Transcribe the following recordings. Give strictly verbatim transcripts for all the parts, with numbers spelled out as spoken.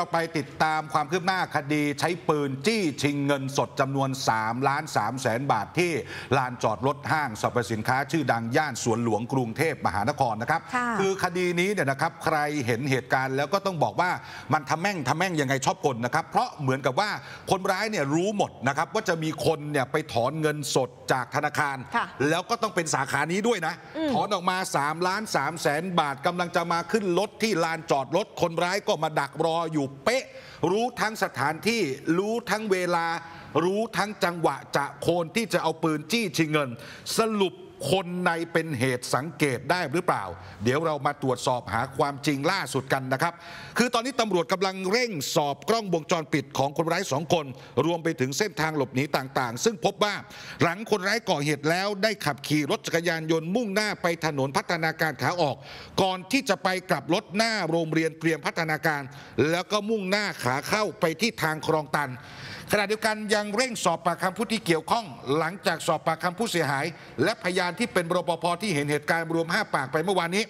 เราไปติดตามความคืบหน้าคดีใช้ปืนจี้ชิงเงินสดจำนวนสามล้านสามแสนบาทที่ลานจอดรถห้างสรรพสินค้าชื่อดังย่านสวนหลวงกรุงเทพมหานครนะครับคือคดีนี้เนี่ยนะครับใครเห็นเหตุการณ์แล้วก็ต้องบอกว่ามันทำแม่งทำแม่งยังไงชอบกลนะครับเพราะเหมือนกับว่าคนร้ายเนี่ยรู้หมดนะครับว่าจะมีคนเนี่ยไปถอนเงินสดจากธนาคารแล้วก็ต้องเป็นสาขานี้ด้วยนะถอนออกมาสามล้านสามแสนบาทกำลังจะมาขึ้นรถที่ลานจอดรถคนร้ายก็มาดักรออยู่เป๊ะรู้ทั้งสถานที่รู้ทั้งเวลารู้ทั้งจังหวะจะโคนที่จะเอาปืนจี้ชิงเงินสรุปคนในเป็นเหตุสังเกตได้หรือเปล่าเดี๋ยวเรามาตรวจสอบหาความจริงล่าสุดกันนะครับคือตอนนี้ตำรวจกำลังเร่งสอบกล้องวงจรปิดของคนร้ายสองคนรวมไปถึงเส้นทางหลบหนีต่างๆซึ่งพบว่าหลังคนร้ายก่อเหตุแล้วได้ขับขี่รถจักรยานยนต์มุ่งหน้าไปถนนพัฒนาการขาออกก่อนที่จะไปกลับรถหน้าโรงเรียนเตรียมพัฒนาการแล้วก็มุ่งหน้าขาเข้าไปที่ทางคลองตันขณะเดียวกันยังเร่งสอบปากคำผู้ที่เกี่ยวข้องหลังจากสอบปากคำผู้เสียหายและพยานที่เป็นรปภ.ที่เห็นเหตุการณ์รวมห้าปากไปเมื่อวานนี้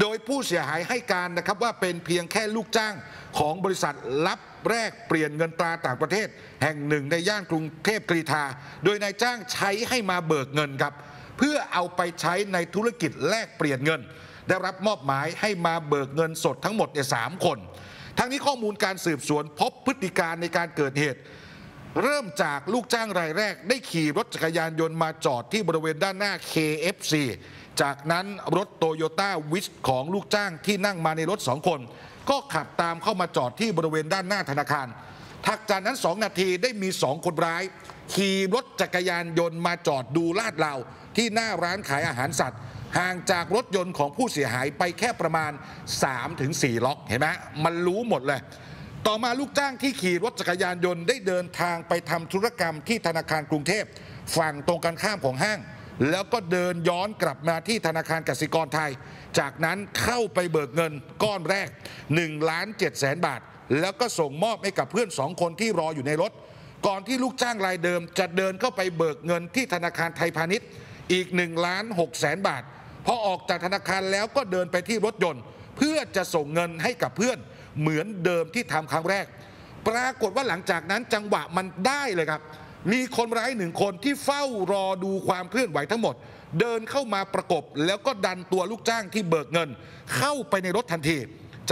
โดยผู้เสียหายให้การนะครับว่าเป็นเพียงแค่ลูกจ้างของบริษัทรับแลกเปลี่ยนเงินตราต่างประเทศแห่งหนึ่งในย่านกรุงเทพกรีฑาโดยนายจ้างใช้ให้มาเบิกเงินครับเพื่อเอาไปใช้ในธุรกิจแลกเปลี่ยนเงินได้รับมอบหมายให้มาเบิกเงินสดทั้งหมดสามคนทั้งนี้ข้อมูลการสืบสวนพบพฤติการในการเกิดเหตุเริ่มจากลูกจ้างรายแรกได้ขี่รถจักรยานยนต์มาจอดที่บริเวณด้านหน้า เค เอฟ ซี จากนั้นรถโตโยต้าวิชของลูกจ้างที่นั่งมาในรถสองคนก็ขับตามเข้ามาจอดที่บริเวณด้านหน้าธนาคารถัดจากนั้นสองนาทีได้มีสองคนร้ายขี่รถจักรยานยนต์มาจอดดูลาดเหลาที่หน้าร้านขายอาหารสัตว์ห่างจากรถยนต์ของผู้เสียหายไปแค่ประมาณ สามถึงสี่ ล็อกเห็นไหมมันรู้หมดเลยต่อมาลูกจ้างที่ขี่รถจักรยานยนต์ได้เดินทางไปทำธุรกรรมที่ธนาคารกรุงเทพฝั่งตรงกันข้ามของห้างแล้วก็เดินย้อนกลับมาที่ธนาคารกสิกรไทยจากนั้นเข้าไปเบิกเงินก้อนแรก หนึ่งล้านเจ็ดแสนบาทแล้วก็ส่งมอบให้กับเพื่อนสองคนที่รออยู่ในรถก่อนที่ลูกจ้างรายเดิมจะเดินเข้าไปเบิกเงินที่ธนาคารไทยพาณิชย์อีก หนึ่งล้านหกแสนบาทพอออกจากธนาคารแล้วก็เดินไปที่รถยนต์เพื่อจะส่งเงินให้กับเพื่อนเหมือนเดิมที่ทำครั้งแรกปรากฏว่าหลังจากนั้นจังหวะมันได้เลยครับมีคนร้ายหนึ่งคนที่เฝ้ารอดูความเคลื่อนไหวทั้งหมดเดินเข้ามาประกบแล้วก็ดันตัวลูกจ้างที่เบิกเงินเข้าไปในรถทันที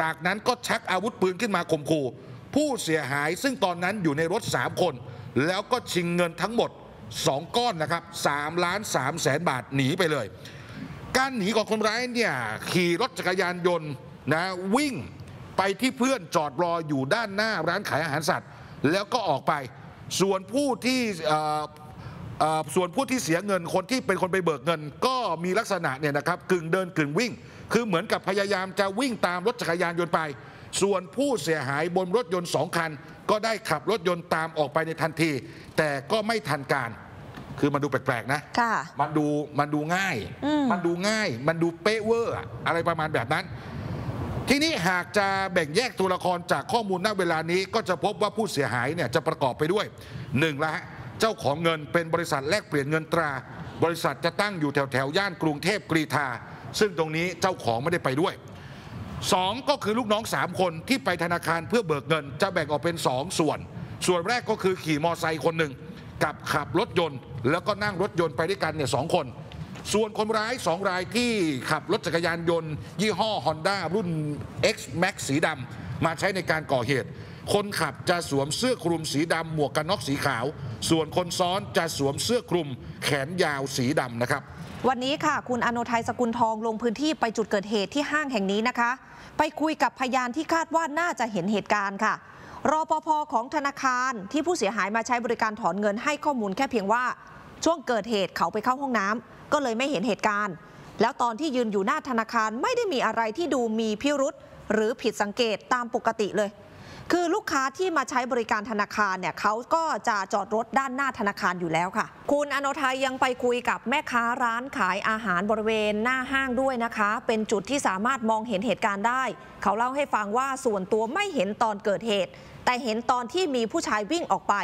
จากนั้นก็ชักอาวุธปืนขึ้นมาข่มขู่ผู้เสียหายซึ่งตอนนั้นอยู่ในรถสามคนแล้วก็ชิงเงินทั้งหมดสองก้อนนะครับสามล้านสามแสนบาทหนีไปเลยการหนีของคนร้ายเนี่ยขี่รถจักรยานยนต์นะวิ่งไปที่เพื่อนจอดรออยู่ด้านหน้าร้านขายอาหารสัตว์แล้วก็ออกไปส่วนผู้ที่ส่วนผู้ที่เสียเงินคนที่เป็นคนไปเบิกเงินก็มีลักษณะเนี่ยนะครับกึ่งเดินกึ่งวิ่งคือเหมือนกับพยายามจะวิ่งตามรถจักรยานยนต์ไปส่วนผู้เสียหายบนรถยนต์สองคันก็ได้ขับรถยนต์ตามออกไปในทันทีแต่ก็ไม่ทันการคือมันดูแปลกๆนะมันดูมันดูง่ายมันดูง่ายมันดูเป๊ะเวอร์อะไรประมาณแบบนั้นทีนี้หากจะแบ่งแยกตัวละครจากข้อมูลณเวลานี้ก็จะพบว่าผู้เสียหายเนี่ยจะประกอบไปด้วยหนึ่งละฮะเจ้าของเงินเป็นบริษัทแลกเปลี่ยนเงินตราบริษัทจะตั้งอยู่แถวแถวย่านกรุงเทพกรีฑาซึ่งตรงนี้เจ้าของไม่ได้ไปด้วยสองก็คือลูกน้องสามคนที่ไปธนาคารเพื่อเบิกเงินจะแบ่งออกเป็นสองส่วนส่วนแรกก็คือขี่มอไซค์คนหนึ่งกับขับรถยนต์แล้วก็นั่งรถยนต์ไปด้วยกันเนี่ยสองคนส่วนคนร้ายสองรายที่ขับรถจักรยานยนต์ยี่ห้อ Honda รุ่น เอ็กซ์ แม็กซ์ สีดำมาใช้ในการก่อเหตุคนขับจะสวมเสื้อคลุมสีดำหมวกกันน็อกสีขาวส่วนคนซ้อนจะสวมเสื้อคลุมแขนยาวสีดำนะครับวันนี้ค่ะคุณอโนทัยสกุลทองลงพื้นที่ไปจุดเกิดเหตุที่ห้างแห่งนี้นะคะไปคุยกับพยานที่คาดว่าน่าจะเห็นเหตุการณ์ค่ะรปภ.ของธนาคารที่ผู้เสียหายมาใช้บริการถอนเงินให้ข้อมูลแค่เพียงว่าช่วงเกิดเหตุเขาไปเข้าห้องน้ำก็เลยไม่เห็นเหตุการณ์แล้วตอนที่ยืนอยู่หน้าธนาคารไม่ได้มีอะไรที่ดูมีพิรุษหรือผิดสังเกตตามปกติเลยคือลูกค้าที่มาใช้บริการธนาคารเนี่ยเขาก็จะจอดรถด้านหน้าธนาคารอยู่แล้วค่ะคุณอโนทัยยังไปคุยกับแม่ค้าร้านขายอาหารบริเวณหน้าห้างด้วยนะคะเป็นจุดที่สามารถมองเห็นเหตุการณ์ได้เขาเล่าให้ฟังว่าส่วนตัวไม่เห็นตอนเกิดเหตุแต่เห็นตอนที่มีผู้ชายวิ่งออกไป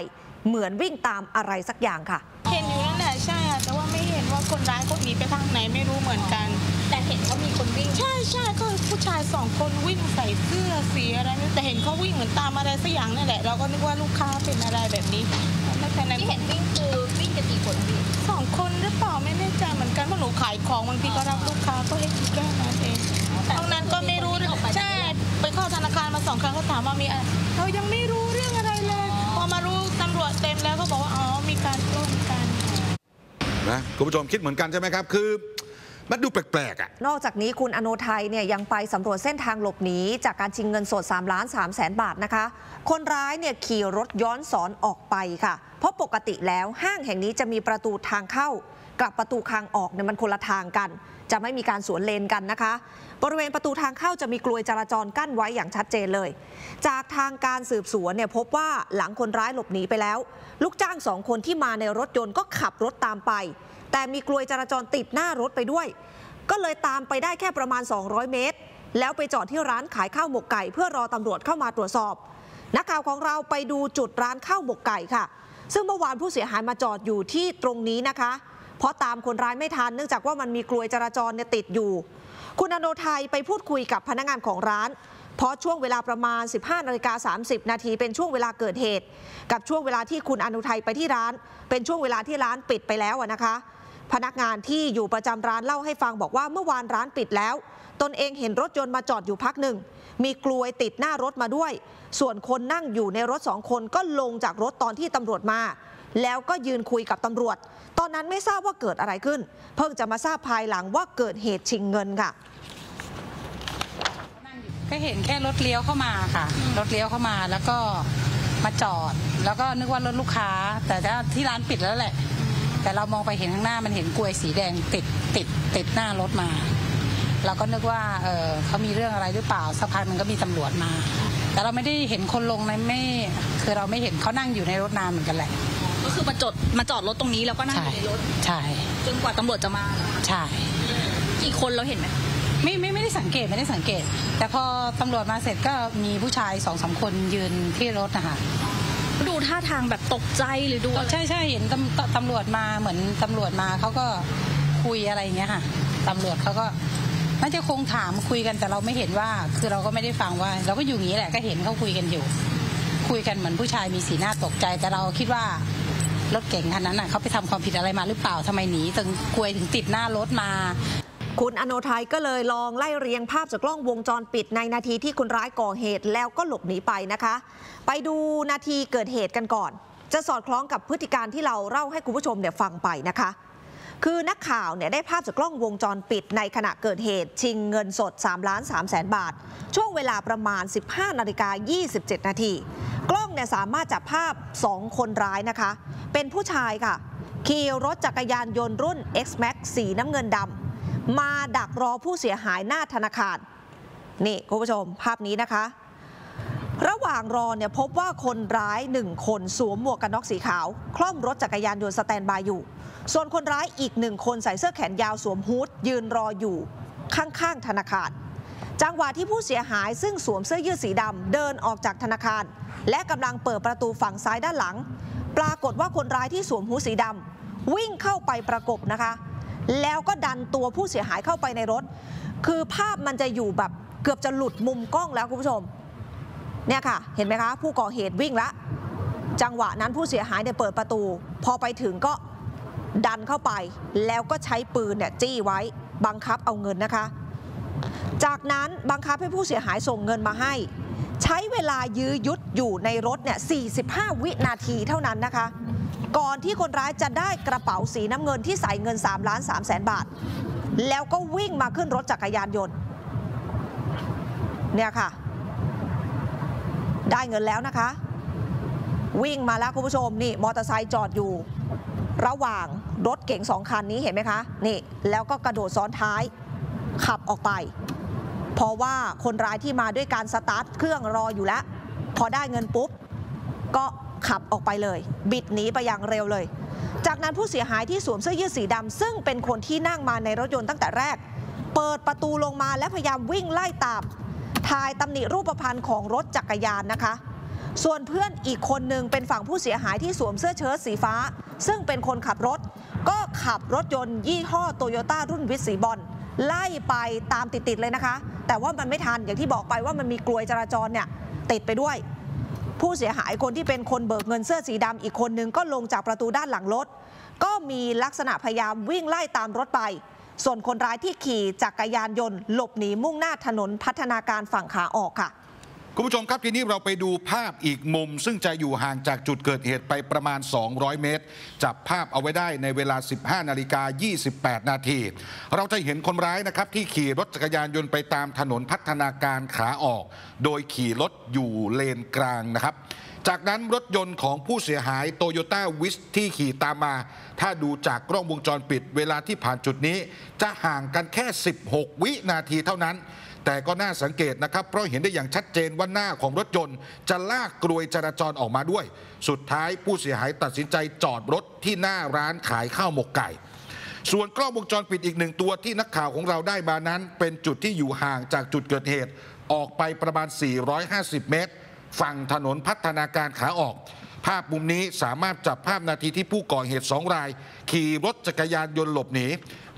เหมือนวิ่งตามอะไรสักอย่างค่ะเห็นอยู่นั่นแหละใช่ค่ะแต่ว่าไม่เห็นว่าคนร้ายคนนี้ไปทางไหนไม่รู้เหมือนกันแต่เห็น ว่ามีคนวิ่งใช่ใช่ก็ผู้ชายสองคนวิ่งใส่เสื้อสีอะไรนี่แต่เห็นเขาวิ่งเหมือนตามอะไรสักอย่างนั่นแหละเราก็นึกว่าลูกค้าเป็นอะไรแบบนี้ไม่ใช่นั้นที่เห็นวิ่งคือวิ่งกันกี่คนพี่สองคนหรือเปล่าไม่แน่ใจเหมือนกันเพราะหนูขายของบางทีก็รับลูกค้าก็ให้คิดแก้มาเองตรงนั้นก็ไม่รู้ใช่ไปเข้าธนาคารมาสองครั้งก็ถามว่ามีอะไรเรายังไม่รู้เรื่องอะไรเลยพอมารู้ตำรวจเต็มแล้วก็บอกว่าอ๋อมีการปล้นกันนะคุณผู้ชมคิดเหมือนกันใช่ไหมครับคือมันดูแปลกๆอ่ะนอกจากนี้คุณอโนไทยเนี่ยยังไปสำรวจเส้นทางหลบหนีจากการชิงเงินสดสามล้านสามแสนบาทนะคะคนร้ายเนี่ยขี่รถย้อนสอนออกไปค่ะเพราะปกติแล้วห้างแห่งนี้จะมีประตูทางเข้ากับประตูทางออกเนี่ยมันคนละทางกันจะไม่มีการสวนเลนกันนะคะบริเวณประตูทางเข้าจะมีกลวยจราจรกั้นไว้อย่างชัดเจนเลยจากทางการสืบสวนเนี่ยพบว่าหลังคนร้ายหลบหนีไปแล้วลูกจ้างสองคนที่มาในรถยนต์ก็ขับรถตามไปแต่มีกลวยจราจรติดหน้ารถไปด้วยก็เลยตามไปได้แค่ประมาณสองร้อยเมตรแล้วไปจอดที่ร้านขายข้าวหมกไก่เพื่อรอตำรวจเข้ามาตรวจสอบนักข่าวของเราไปดูจุดร้านข้าวหมกไก่ค่ะซึ่งเมื่อวานผู้เสียหายมาจอดอยู่ที่ตรงนี้นะคะเพราะตามคนร้ายไม่ทันเนื่องจากว่ามันมีกลวยจราจรเนี่ยติดอยู่คุณอโนไทยไปพูดคุยกับพนักงานของร้านเพราะช่วงเวลาประมาณ สิบห้านาฬิกาสามสิบนาทีเป็นช่วงเวลาเกิดเหตุกับช่วงเวลาที่คุณอโนไทยไปที่ร้านเป็นช่วงเวลาที่ร้านปิดไปแล้วนะคะพนักงานที่อยู่ประจำร้านเล่าให้ฟังบอกว่าเมื่อวานร้านปิดแล้วตนเองเห็นรถยนต์มาจอดอยู่พักหนึ่งมีกลวยติดหน้ารถมาด้วยส่วนคนนั่งอยู่ในรถสองคนก็ลงจากรถตอนที่ตำรวจมาแล้วก็ยืนคุยกับตำรวจตอนนั้นไม่ทราบว่าเกิดอะไรขึ้นเพิ่งจะมาทราบภายหลังว่าเกิดเหตุชิงเงินค่ะก็เห็นแค่รถเลี้ยวเข้ามาค่ะรถเลี้ยวเข้ามาแล้วก็มาจอดแล้วก็นึกว่ารถลูกค้าแต่ที่ร้านปิดแล้วแหละแต่เรามองไปเห็นข้างหน้ามันเห็นกลวยสีแดงติดติดติดหน้ารถมาเราก็นึกว่าเออเขามีเรื่องอะไรหรือเปล่าสักพักมันก็มีตำรวจมาแต่เราไม่ได้เห็นคนลงในไม่คือเราไม่เห็นเขานั่งอยู่ในรถนานเหมือนกันแหละก็คือมาจอดมาจอดรถตรงนี้แล้วก็นั่งอยู่ในรถใช่จนกว่าตำรวจจะมาใช่กี่คนเราเห็นไหมไม่ไม่ไม่ได้สังเกตไม่ได้สังเกตแต่พอตำรวจมาเสร็จก็มีผู้ชายสองสามคนยืนที่รถนะคะดูท่าทางแบบตกใจหรือดูใช่ใช่เห็นตำรวจมาเหมือนตำรวจมาเขาก็คุยอะไรอย่างเงี้ยค่ะตำรวจเขาก็น่าจะคงถามคุยกันแต่เราไม่เห็นว่าคือเราก็ไม่ได้ฟังว่าเราก็อยู่อย่างนี้แหละก็เห็นเขาคุยกันอยู่คุยกันเหมือนผู้ชายมีสีหน้าตกใจแต่เราคิดว่ารถเก๋งคันนั้นน่ะเขาไปทำความผิดอะไรมาหรือเปล่าทำไมหนีถึงกลวยถึงติดหน้ารถมาคุณอโนไทยก็เลยลองไล่เรียงภาพจากกล้องวงจรปิดในนาทีที่คนร้ายก่อเหตุแล้วก็หลบหนีไปนะคะไปดูนาทีเกิดเหตุกันก่อนจะสอดคล้องกับพฤติการที่เราเล่าให้คุณผู้ชมเนี่ยฟังไปนะคะคือนักข่าวเนี่ยได้ภาพจากกล้องวงจรปิดในขณะเกิดเหตุชิงเงินสดสามล้านสามแสนบาทช่วงเวลาประมาณ สิบห้านาฬิกายี่สิบเจ็ดนาทีกล้องเนี่ยสามารถจับภาพสองคนร้ายนะคะเป็นผู้ชายค่ะขี่รถจักรยานยนต์รุ่น เอ็กซ์แม็กซ์ สีน้ำเงินดำมาดักรอผู้เสียหายหน้าธนาคารนี่คุณผู้ชมภาพนี้นะคะระหว่างรอเนี่ยพบว่าคนร้ายหนึ่งคนสวมหมวกกันน็อกสีขาวคล่อมรถจักรยานยนต์สแตนบายอยู่ส่วนคนร้ายอีกหนึ่งคนใส่เสื้อแขนยาวสวมฮู้ดยืนรออยู่ข้างๆธนาคารจังหวะที่ผู้เสียหายซึ่งสวมเสื้อยืดสีดำเดินออกจากธนาคารและกำลังเปิดประตูฝั่งซ้ายด้านหลังปรากฏว่าคนร้ายที่สวมฮู้ดสีดำวิ่งเข้าไปประกบนะคะแล้วก็ดันตัวผู้เสียหายเข้าไปในรถคือภาพมันจะอยู่แบบเกือบจะหลุดมุมกล้องแล้วคุณผู้ชมเนี่ยค่ะเห็นไหมคะผู้ก่อเหตุวิ่งละจังหวะนั้นผู้เสียหายเนี่ยเปิดประตูพอไปถึงก็ดันเข้าไปแล้วก็ใช้ปืนเนี่ยจี้ไว้บังคับเอาเงินนะคะจากนั้นบังคับให้ผู้เสียหายส่งเงินมาให้ใช้เวลายื้อยุดอยู่ในรถเนี่ยสี่สิบห้าวินาทีเท่านั้นนะคะก่อนที่คนร้ายจะได้กระเป๋าสีน้ำเงินที่ใส่เงินสามล้านสามแสนบาทแล้วก็วิ่งมาขึ้นรถจักรยานยนต์เนี่ยค่ะได้เงินแล้วนะคะวิ่งมาแล้วคุณผู้ชมนี่มอเตอร์ไซค์จอดอยู่ระหว่างรถเก๋งสองคันนี้เห็นไหมคะนี่แล้วก็กระโดดซ้อนท้ายขับออกไปเพราะว่าคนร้ายที่มาด้วยการสตาร์ทเครื่องรออยู่แล้วพอได้เงินปุ๊บก็ขับออกไปเลยบิดหนีไปอย่างเร็วเลยจากนั้นผู้เสียหายที่สวมเสื้อยืดสีดำซึ่งเป็นคนที่นั่งมาในรถยนต์ตั้งแต่แรกเปิดประตูลงมาและพยายามวิ่งไล่ตามถ่ายตำหนิรูปพรรณของรถจักรยานนะคะส่วนเพื่อนอีกคนหนึ่งเป็นฝั่งผู้เสียหายที่สวมเสื้อเชิ้ตสีฟ้าซึ่งเป็นคนขับรถก็ขับรถยนต์ยี่ห้อโตโยต้ารุ่นวิสสีบอล ไล่ไปตามติดๆเลยนะคะแต่ว่ามันไม่ทันอย่างที่บอกไปว่ามันมีกลวยจราจรเนี่ยติดไปด้วยผู้เสียหายคนที่เป็นคนเบิกเงินเสื้อสีดำอีกคนนึงก็ลงจากประตูด้านหลังรถก็มีลักษณะพยายามวิ่งไล่ตามรถไปส่วนคนร้ายที่ขี่จักรยานยนต์หลบหนีมุ่งหน้าถนนพัฒนาการฝั่งขาออกค่ะคุณผู้ชมครับทีนี้เราไปดูภาพอีกมุมซึ่งจะอยู่ห่างจากจุดเกิดเหตุไปประมาณสองร้อยเมตรจับภาพเอาไว้ได้ในเวลา สิบห้านาฬิกายี่สิบแปดนาทีเราจะเห็นคนร้ายนะครับที่ขี่รถจักรยานยนต์ไปตามถนนพัฒนาการขาออกโดยขี่รถอยู่เลนกลางนะครับจากนั้นรถยนต์ของผู้เสียหายโตโยต้าวิสที่ขี่ตามมาถ้าดูจากกล้องวงจรปิดเวลาที่ผ่านจุดนี้จะห่างกันแค่สิบหกวินาทีเท่านั้นแต่ก็น่าสังเกตนะครับเพราะเห็นได้อย่างชัดเจนว่าหน้าของรถยนต์จะลากกลวยจราจรออกมาด้วยสุดท้ายผู้เสียหายตัดสินใจจอดรถที่หน้าร้านขายข้าวหมกไก่ส่วนกล้องวงจรปิดอีกหนึ่งตัวที่นักข่าวของเราได้มานั้นเป็นจุดที่อยู่ห่างจากจุดเกิดเหตุออกไปประมาณสี่ร้อยห้าสิบเมตรฝั่งถนนพัฒนาการขาออกภาพมุมนี้สามารถจับภาพนาทีที่ผู้ก่อเหตุสองรายขี่รถจักรยานยนต์หลบหนี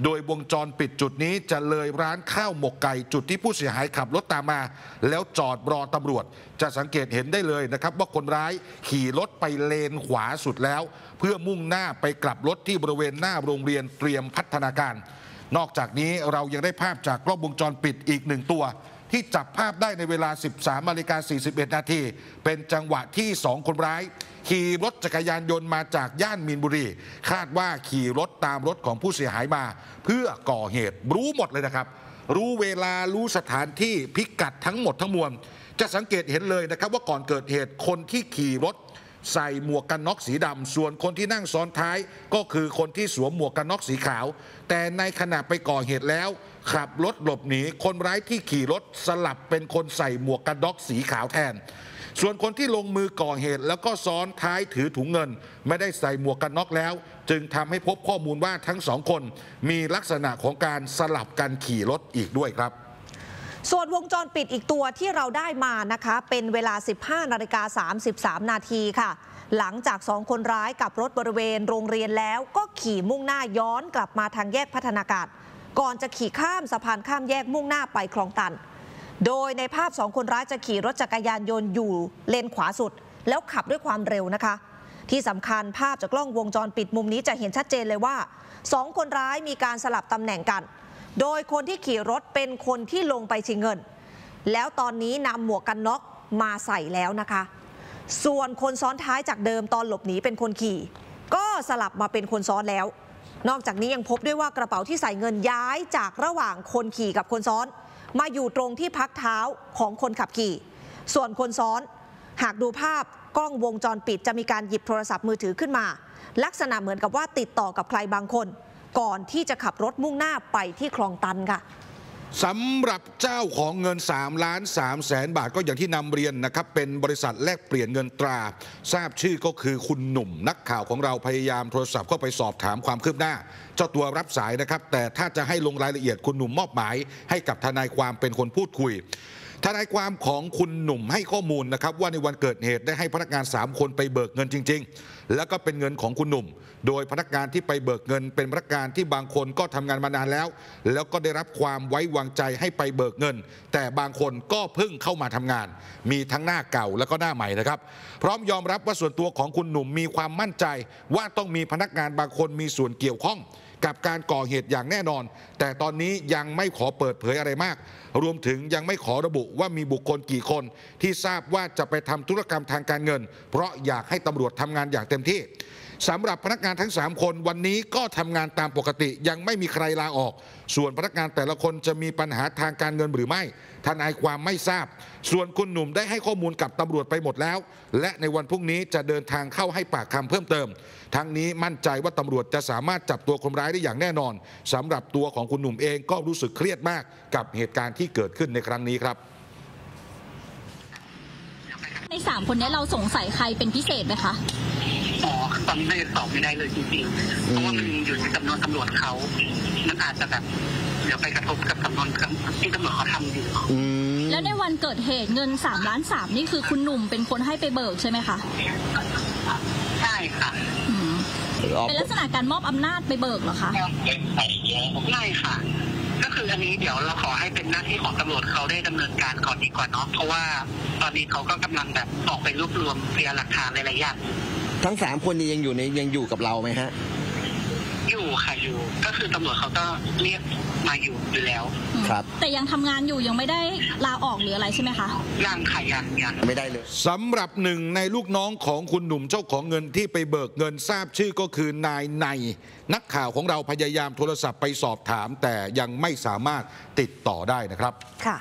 โดยวงจรปิดจุดนี้จะเลยร้านข้าวหมกไก่จุดที่ผู้เสียหายขับรถตามมาแล้วจอดรอตำรวจจะสังเกตเห็นได้เลยนะครับว่าคนร้ายขี่รถไปเลนขวาสุดแล้วเพื่อมุ่งหน้าไปกลับรถที่บริเวณหน้าโรงเรียนเตรียมพัฒนาการนอกจากนี้เรายังได้ภาพจากกล้องวงจรปิดอีกหนึ่งตัวที่จับภาพได้ในเวลา สิบสามนาฬิกาสี่สิบเอ็ด นาทีเป็นจังหวะที่สองคนร้ายขี่รถจักรยานยนต์มาจากย่านมีนบุรีคาดว่าขี่รถตามรถของผู้เสียหายมาเพื่อก่อเหตุรู้หมดเลยนะครับรู้เวลารู้สถานที่พิกัดทั้งหมดทั้งมวลจะสังเกตเห็นเลยนะครับว่าก่อนเกิดเหตุคนที่ขี่รถใส่หมวกกันน็อกสีดำส่วนคนที่นั่งซ้อนท้ายก็คือคนที่สวมหมวกกันน็อกสีขาวแต่ในขณะไปก่อเหตุแล้วขับรถหลบหนีคนร้ายที่ขี่รถสลับเป็นคนใส่หมวกกันน็อกสีขาวแทนส่วนคนที่ลงมือก่อเหตุแล้วก็ซ้อนท้ายถือถุงเงินไม่ได้ใส่หมวกกันน็อกแล้วจึงทำให้พบข้อมูลว่าทั้งสองคนมีลักษณะของการสลับกันขี่รถอีกด้วยครับส่วนวงจรปิดอีกตัวที่เราได้มานะคะเป็นเวลา สิบห้านาฬิกาสามสิบสาม นาทีค่ะหลังจากสองคนร้ายกับรถบริเวณโรงเรียนแล้วก็ขี่มุ่งหน้าย้อนกลับมาทางแยกพัฒนาการก่อนจะขี่ข้ามสะพานข้ามแยกมุ่งหน้าไปคลองตันโดยในภาพสองคนร้ายจะขี่รถจักรยานยนต์อยู่เลนขวาสุดแล้วขับด้วยความเร็วนะคะที่สำคัญภาพจากกล้องวงจรปิดมุมนี้จะเห็นชัดเจนเลยว่าสองคนร้ายมีการสลับตำแหน่งกันโดยคนที่ขี่รถเป็นคนที่ลงไปชิงเงินแล้วตอนนี้นำหมวกกันน็อกมาใส่แล้วนะคะส่วนคนซ้อนท้ายจากเดิมตอนหลบหนีเป็นคนขี่ก็สลับมาเป็นคนซ้อนแล้วนอกจากนี้ยังพบด้วยว่ากระเป๋าที่ใส่เงินย้ายจากระหว่างคนขี่กับคนซ้อนมาอยู่ตรงที่พักเท้าของคนขับขี่ส่วนคนซ้อนหากดูภาพกล้องวงจรปิดจะมีการหยิบโทรศัพท์มือถือขึ้นมาลักษณะเหมือนกับว่าติดต่อกับใครบางคนก่อนที่จะขับรถมุ่งหน้าไปที่คลองตันค่ะสำหรับเจ้าของเงินสามล้านสามแสนบาทก็อย่างที่นำเรียนนะครับเป็นบริษัทแลกเปลี่ยนเงินตราทราบชื่อก็คือคุณหนุ่มนักข่าวของเราพยายามโทรศัพท์เข้าไปสอบถามความคืบหน้าเจ้าตัวรับสายนะครับแต่ถ้าจะให้ลงรายละเอียดคุณหนุ่มมอบหมายให้กับทนายความเป็นคนพูดคุยทนายความของคุณหนุ่มให้ข้อมูลนะครับว่าในวันเกิดเหตุได้ให้พนักงานสามคนไปเบิกเงินจริงๆแล้วก็เป็นเงินของคุณหนุ่มโดยพนักงานที่ไปเบิกเงินเป็นพนักงานที่บางคนก็ทำงานมานานแล้วแล้วก็ได้รับความไว้วางใจให้ไปเบิกเงินแต่บางคนก็เพิ่งเข้ามาทำงานมีทั้งหน้าเก่าแล้วก็หน้าใหม่นะครับพร้อมยอมรับว่าส่วนตัวของคุณหนุ่มมีความมั่นใจว่าต้องมีพนักงานบางคนมีส่วนเกี่ยวข้องกับการก่อเหตุอย่างแน่นอนแต่ตอนนี้ยังไม่ขอเปิดเผยอะไรมากรวมถึงยังไม่ขอระบุว่ามีบุคคลกี่คนที่ทราบว่าจะไปทำธุรกรรมทางการเงินเพราะอยากให้ตำรวจทำงานอย่างเต็มที่สำหรับพนักงานทั้งสามคนวันนี้ก็ทำงานตามปกติยังไม่มีใครลาออกส่วนพนักงานแต่ละคนจะมีปัญหาทางการเงินหรือไม่ทนายความไม่ทราบส่วนคุณหนุ่มได้ให้ข้อมูลกับตำรวจไปหมดแล้วและในวันพรุ่งนี้จะเดินทางเข้าให้ปากคำเพิ่มเติมทั้งนี้มั่นใจว่าตำรวจจะสามารถจับตัวคนร้ายได้อย่างแน่นอนสำหรับตัวของคุณหนุ่มเองก็รู้สึกเครียดมากกับเหตุการณ์ที่เกิดขึ้นในครั้งนี้ครับในสามคนนี้เราสงสัยใครเป็นพิเศษไหมคะอ๋อตอนนี้เราตอบไม่ได้เลยจริงๆเพราะว่ามันอยู่ในจำนวนตำรวจเขามันอาจจะแบบเดี๋ยวไปกระทบกับจำนวนที่ตำรวจเขาทำอยู่แล้วในวันเกิดเหตุเงินสามล้านสามนี่คือคุณหนุ่มเป็นคนให้ไปเบิกใช่ไหมคะใช่ค่ะเป็นลักษณะการมอบอำนาจไปเบิกเหรอคะไม่ค่ะก็ คืออันนี้เดี๋ยวเราขอให้เป็นหน้าที่ของตำรวจเขาได้ดำเนินการก่อนดีกว่าเนาะเพราะว่าตอนนี้เขาก็กำลังแบบออกไปรวบรวมพยานหลักฐานหลายๆอย่างทั้งสามคนนี้ยังอยู่ในยังอยู่กับเราไหมฮะอยู่ค่ะอยู่ก็คือตำรวจเขาก็เรียกมาอยู่อยู่แล้วครับแต่ยังทำงานอยู่ยังไม่ได้ลาออกหรืออะไรใช่ไหมคะยังค่ะยังยังไม่ได้เลยสำหรับหนึ่งในลูกน้องของคุณหนุ่มเจ้าของเงินที่ไปเบิกเงินทราบชื่อก็คือนายในนักข่าวของเราพยายามโทรศัพท์ไปสอบถามแต่ยังไม่สามารถติดต่อได้นะครับค่ะ